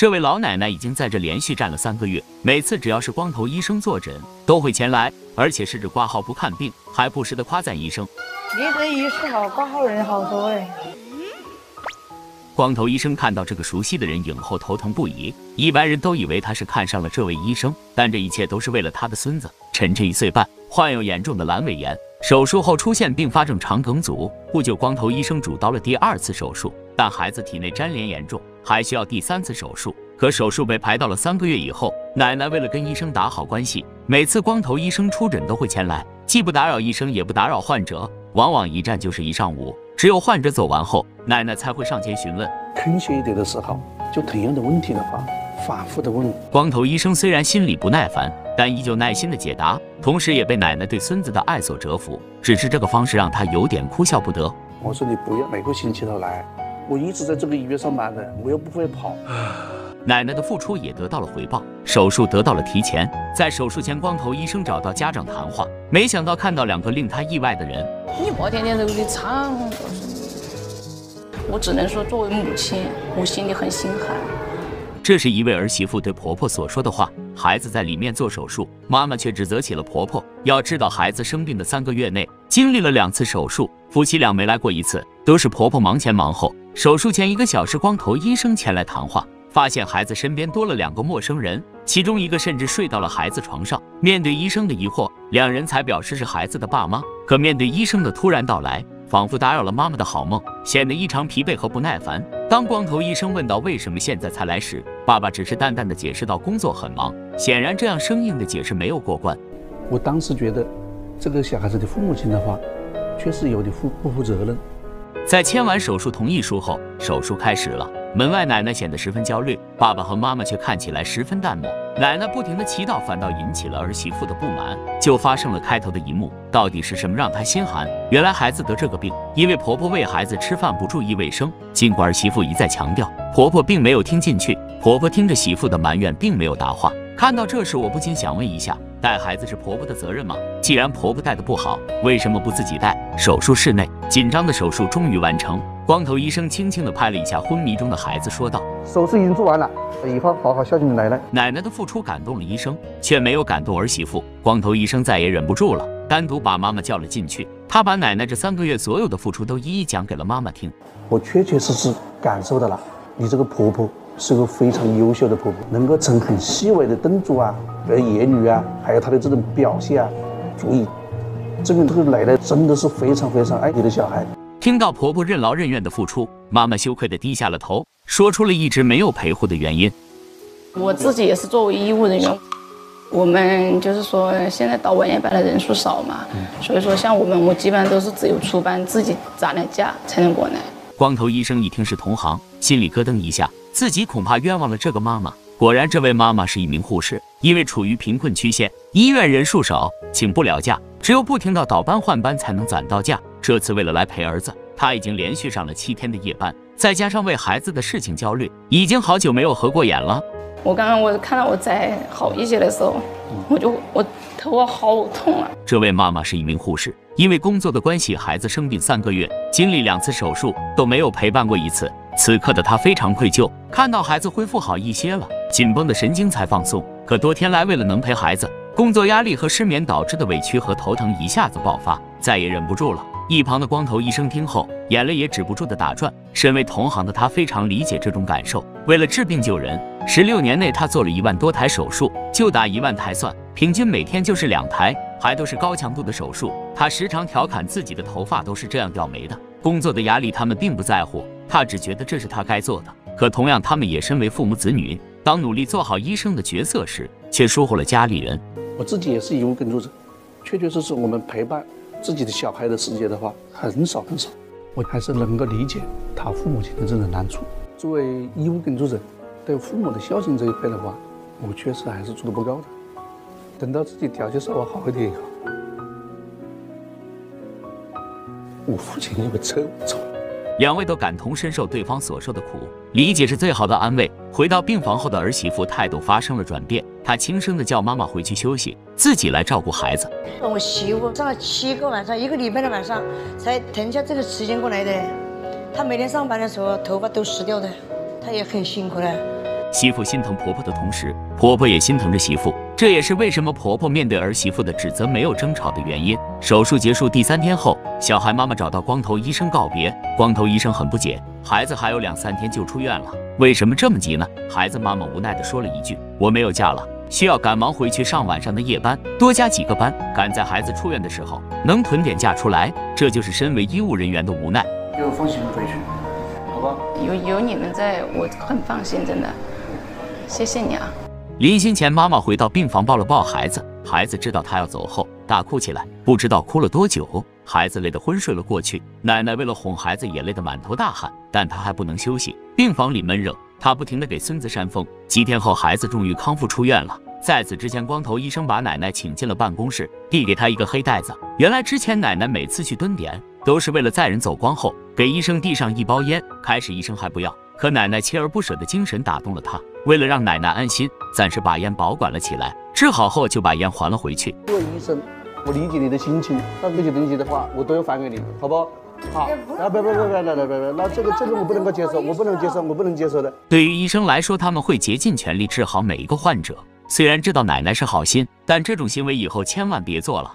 这位老奶奶已经在这连续站了3个月，每次只要是光头医生坐诊，都会前来，而且甚至挂号不看病，还不时的夸赞医生。你这一次好，挂号人好多哎。光头医生看到这个熟悉的人影后头疼不已，一般人都以为他是看上了这位医生，但这一切都是为了他的孙子晨晨1岁半，患有严重的阑尾炎。 手术后出现并发症肠梗阻，不久光头医生主刀了第2次手术，但孩子体内粘连严重，还需要第3次手术。可手术被排到了3个月以后。奶奶为了跟医生打好关系，每次光头医生出诊都会前来，既不打扰医生，也不打扰患者，往往一站就是1上午。只有患者走完后，奶奶才会上前询问。科学一点的时候，就同样的问题的话，反复的问。光头医生虽然心里不耐烦， 但依旧耐心的解答，同时也被奶奶对孙子的爱所折服。只是这个方式让他有点哭笑不得。我说你不要每个星期都来，我一直在这个医院上班的，我又不会跑。奶奶的付出也得到了回报，手术得到了提前。在手术前，光头医生找到家长谈话，没想到看到2个令他意外的人。你莫天天在屋里唱，我只能说作为母亲，我心里很心寒。 这是一位儿媳妇对婆婆所说的话。孩子在里面做手术，妈妈却指责起了婆婆。要知道，孩子生病的3个月内经历了2次手术，夫妻俩没来过一次，都是婆婆忙前忙后。手术前1个小时，光头医生前来谈话，发现孩子身边多了2个陌生人，其中1个甚至睡到了孩子床上。面对医生的疑惑，2人才表示是孩子的爸妈。可面对医生的突然到来， 仿佛打扰了妈妈的好梦，显得异常疲惫和不耐烦。当光头医生问到为什么现在才来时，爸爸只是淡淡的解释到工作很忙。显然，这样生硬的解释没有过关。我当时觉得，这个小孩子的父母亲的话，确实有点不负责任。在签完手术同意书后，手术开始了。门外奶奶显得十分焦虑，爸爸和妈妈却看起来十分淡漠。奶奶不停的祈祷，反倒引起了儿媳妇的不满，就发生了开头的一幕。到底是什么让她心寒？原来孩子得这个病，因为婆婆喂孩子吃饭不注意卫生。尽管儿媳妇一再强调，婆婆并没有听进去。婆婆听着媳妇的埋怨，并没有答话。看到这时，我不禁想问一下：带孩子是婆婆的责任吗？既然婆婆带的不好，为什么不自己带？手术室内，紧张的手术终于完成。 光头医生轻轻地拍了一下昏迷中的孩子，说道：“手术已经做完了，以后好好孝敬你奶奶。”奶奶的付出感动了医生，却没有感动儿媳妇。光头医生再也忍不住了，单独把妈妈叫了进去。他把奶奶这3个月所有的付出都一一讲给了妈妈听。我确确实实感受到了，你这个婆婆是个非常优秀的婆婆，能够从很细微的动作啊、言语啊，还有她的这种表现啊，足以证明这个奶奶真的是非常非常爱你的小孩。 听到婆婆任劳任怨的付出，妈妈羞愧地低下了头，说出了一直没有陪护的原因。我自己也是作为医务人员，我们就是说现在到晚夜班的人数少嘛，所以说像我基本上都是只有出班自己攒了假才能过来。光头医生一听是同行，心里咯噔一下，自己恐怕冤枉了这个妈妈。果然，这位妈妈是一名护士，因为处于贫困区县，医院人数少，请不了假，只有不停地倒班换班才能攒到假。 这次为了来陪儿子，他已经连续上了7天的夜班，再加上为孩子的事情焦虑，已经好久没有合过眼了。我刚刚看到我在好一些的时候，我头好痛啊！这位妈妈是一名护士，因为工作的关系，孩子生病3个月，经历2次手术都没有陪伴过一次。此刻的她非常愧疚，看到孩子恢复好一些了，紧绷的神经才放松。可多天来，为了能陪孩子，工作压力和失眠导致的委屈和头疼一下子爆发，再也忍不住了。 一旁的光头医生听后，眼泪也止不住的打转。身为同行的他非常理解这种感受。为了治病救人，16年内他做了1万多台手术，就打1万台算，平均每天就是2台，还都是高强度的手术。他时常调侃自己的头发都是这样掉没的。工作的压力他们并不在乎，他只觉得这是他该做的。可同样，他们也身为父母子女，当努力做好医生的角色时，却疏忽了家里人。我自己也是一位工作者，确确实实我们陪伴 自己的小孩的时间的话，很少很少，我还是能够理解他父母亲的这种难处。作为医务工作者，对父母的孝心这一块的话，我确实还是做得不够的。等到自己条件稍微好一点以后，我父亲因为车走。两位都感同身受对方所受的苦，理解是最好的安慰。回到病房后的儿媳妇态度发生了转变，她轻声的叫妈妈回去休息，自己来照顾孩子。我媳妇上了7个晚上，1个礼拜的晚上才腾下这个时间过来的。她每天上班的时候头发都湿掉的，她也很辛苦了。媳妇心疼婆婆的同时，婆婆也心疼着媳妇，这也是为什么婆婆面对儿媳妇的指责没有争吵的原因。手术结束第3天后，小孩妈妈找到光头医生告别。光头医生很不解，孩子还有2、3天就出院了，为什么这么急呢？孩子妈妈无奈地说了一句：“我没有假了，需要赶忙回去上晚上的夜班，多加几个班，赶在孩子出院的时候能囤点假出来。”这就是身为医务人员的无奈。给我放心回去，好吧？有你们在，我很放心，真的。 谢谢你啊！临行前，妈妈回到病房抱了抱孩子，孩子知道她要走后，大哭起来，不知道哭了多久，孩子累得昏睡了过去。奶奶为了哄孩子，也累得满头大汗，但她还不能休息，病房里闷热，她不停地给孙子扇风。几天后，孩子终于康复出院了。在此之前，光头医生把奶奶请进了办公室，递给她一个黑袋子。原来之前奶奶每次去蹲点，都是为了在人走光后给医生递上一包烟。开始医生还不要，可奶奶锲而不舍的精神打动了他。 为了让奶奶安心，暂时把烟保管了起来。治好后就把烟还了回去。各位医生，我理解你的心情，但这些东西的话，我都要还给你，好不好？好，来，别，那这个我不能够接受，我不能接受的。对于医生来说，他们会竭尽全力治好每一个患者。虽然知道奶奶是好心，但这种行为以后千万别做了。